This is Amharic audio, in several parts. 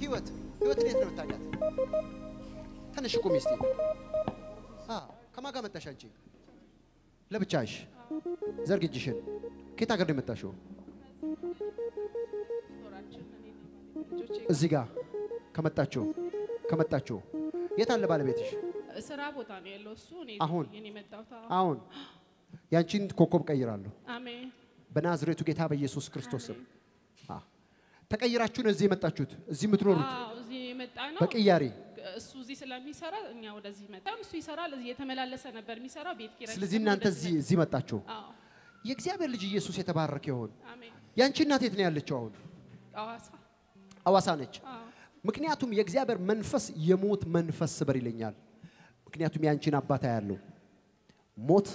ህይወት እንዴት ነው ታውቃት ትንሽ እኮ ሚስቲ ከማጋ መጣሽ አንቺ ለብቻሽ ዘርግጅሽን ከታ ጋር ነው መጣሽው እዚህ ጋር ከመጣችሁ የት አለ ባለቤትሽ ስራ ቦታ ነው ያለው እሱ እኔ መጣውታ አሁን ያንቺን ኮኮብ ቀይራለሁ አሜን በናዝሬቱ ጌታ በኢየሱስ ክርስቶስ ስም ተቀይራችሁን እዚህ መጣችሁት እዚህ ምትኖሩት እዚህ መጣ ነው በቀያሪ እሱ እዚህ ስለሚሰራ እኛ ወደዚህ መጣን እሱ ይሰራል እዚህ የተመላለሰ ነበር የሚሰራው ቤት ኪራይ ስለዚህ እናንተ እዚህ መጣችሁ የእግዚአብሔር ልጅ ኢየሱስ የተባረከ ይሁን አሜን ያንቺ እናት የት ነው ያለችው አሁን አዋሳ ነች ምክንያቱም የእግዚአብሔር መንፈስ የሞት መንፈስ ስበር ይለኛል ምክንያቱም ያንቺን አባታ ያለው ሞት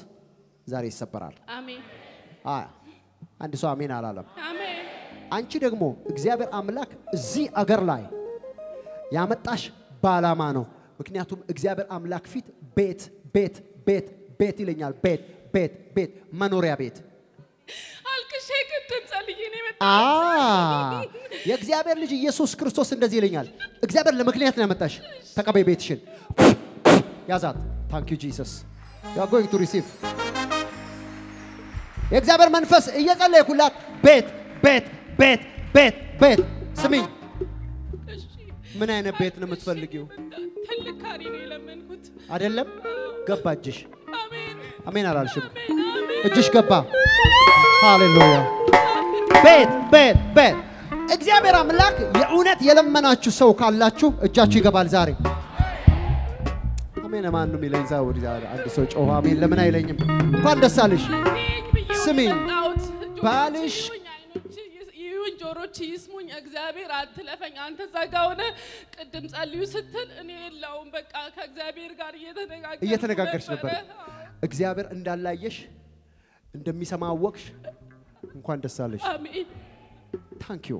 ዛሬ ይሰበራል አሜን አንድ ሰው አሜን አላለም አሜን አንቺ ደግሞ እግዚአብሔር አምላክ እዚህ አገር ላይ ያመጣሽ ባላማ ነው ምክንያቱም እግዚአብሔር አምላክ ፊት ቤት ይለኛል ቤት መኖሪያ ቤት አልክሽ ከጥም ጸልዬ ነው መጣ የእግዚአብሔር ልጅ ኢየሱስ ክርስቶስ እንደዚህ ይለኛል እግዚአብሔር ለምክንያት ነው ያመጣሽ ተቀበይ ቤትሽን ያዛት ታንክ ዩ ጂሰስ ዩ አር ጎይንግ ቱ ሪሲቭ የእግዚአብሔር መንፈስ እየጸለየኩላት ቤት ስሚኝ ምን አይነት ቤት ነው የምትፈልጊው ተልካሪ ነው ለምንኩት አይደለም ገባጅሽ አሜን አሜን አላልሽም እጅሽ ገባ ሃሌሉያ ቤት እግዚአብሔር አምላክ የእውነት የለመናችሁ ሰው ካላችሁ እጃችሁ ይገባል ዛሬ አሜን ማን ነው የሚለኝ ዛውሪ ዛሬ አንድ ሰው ጮህ አሜን ለምን አይለኝም እንኳን ደስ አለሽ ስሚኝ ባልሽ ጆሮች ይስሙኝ እግዚአብሔር አትለፈኝ አንተ ዛጋውነ ቅድም ጸልዩ ስትል እኔ የለውም በቃ ከእግዚአብሔር ጋር እየተነጋገርሽ ነበር እግዚአብሔር እንዳላየሽ እንደሚሰማውክሽ እንኳን ደስ አለሽ አሜን ታንክ ዩ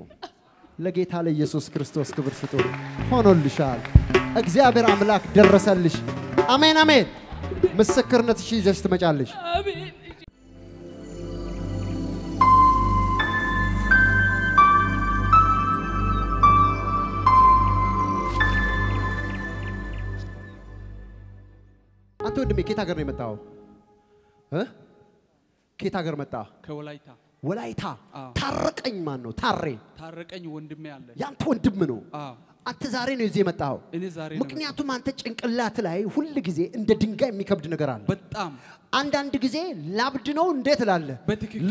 ለጌታ ለኢየሱስ ክርስቶስ ክብር ስጡት ሆኖልሻል እግዚአብሔር አምላክ ደረሰልሽ አሜን አሜን ምስክርነትሽ ይዘሽ ትመጫለሽ አሜን ወንድሜ ከታ ጋር ነው መጣው ከታ ጋር መጣ ከወላይታ ታረቀኝ ማን ነው ታረቀኝ ወንድሜ ያለ ያንተ ወንድም ነው አንተ ዛሬ ነው እዚህ መጣው እኔ ዛሬ ነው ምክንያቱም አንተ ጭንቅላት ላይ ሁሉ ጊዜ እንደ ድንጋይ የሚከብድ ነገር አለ በጣም አንድ አንድ ጊዜ ላብድ ነው እንዴት ላለ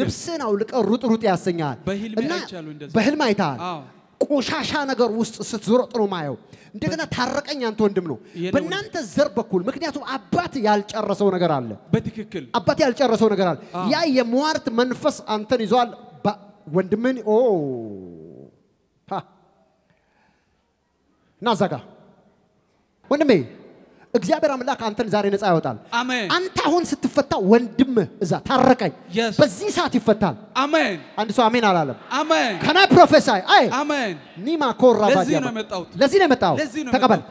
ልብስን አውልቀ ሩጥ ያሰኛል በህልም አይታል ቆሻሻ ነገር ውስጥ ስትዞር ጥሩ ማየው እንደገና ታረቀኝ አንተ ወንድም ነው በእናንተ ዘር በኩል ምክንያቱም አባት ያልጨረሰው ነገር አለ ያ የሟርት መንፈስ አንተን ይዟል ወንድምን ኦ ታ ናዛጋ ወንድሜ እግዚአብሔር አምላክ አንተን ዛሬ ነፃ ያወጣል አሜን አንተ አሁን ስትፈታ ወንድም እዛ ታረቀኝ በዚህ ሰዓት ይፈታል አሜን አንድ ሰው አሜን አላለም አሜን ካና ፕሮፌሳይ አይ አሜን ኒማ ኮራባ ለዚህ ነው መጣው ተቀበል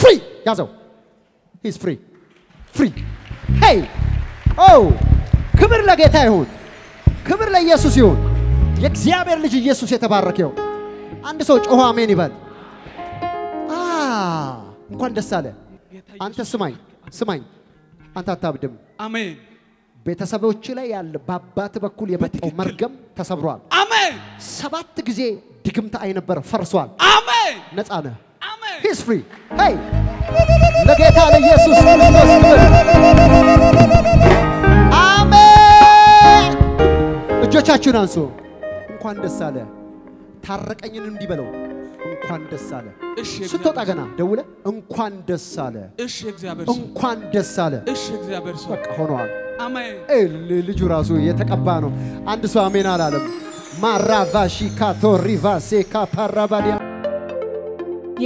ፍሪ ያዘው ሂስ ፍሪ ሄይ ኦ ክብር ለጌታ ይሁን ክብር ለኢየሱስ ይሁን የእግዚአብሔር ልጅ ኢየሱስ የተባረከ ይሁን አንድ ሰው ጮህ አሜን ይበል እንኳን ደስ አለ አንተ ስማኝ አንተ አታብድም አሜን ቤተሰቦች ላይ ያለ በአባት በኩል የመጣው መርገም ተሰብሯል አሜን 7 ጊዜ ድግምት አይነበረ ፈርሷል አሜን ነፃ ነህ አሜን ሂስ ፍሪ ሄይ ለጌታ ለኢየሱስ ክርስቶስ ክብር አሜን እጆቻችሁን አንሱ እንኳን ደስ አለ ታረቀኝን እንዲበለው እንኳን ደስ አለ እሺ ስትወጣ ገና ደውለ እንኳን ደስ አለ እሺ እግዚአብሔር እንኳን ደስ አለ እሺ እግዚአብሔር በቃ ሆኗል አሜን ልጁ ራሱ የተቀባ ነው አንድ ሰው አሜን አላለም ማራቫሺ ካቶሪቫሴ ካፓራባዲያ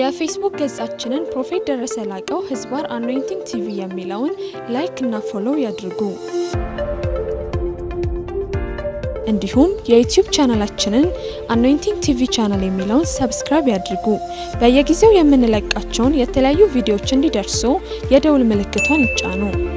የፌስቡክ ገጻችንን ፕሮፌት ደረሰ ላቀው ህዝባር አኖይንቲንግ ቲቪ የሚለውን ላይክ እና ፎሎው ያድርጉ እንዲሁም የዩቲዩብ ቻናላችንን አኖይንቲንግ ቲቪ ቻናል የሚለውን ሰብስክራይብ ያድርጉ። በየጊዜው የምንለቃቸውን የተለያዩ ቪዲዮዎች እንዲደርሱ የደውል ምልክቷን ይጫኑ።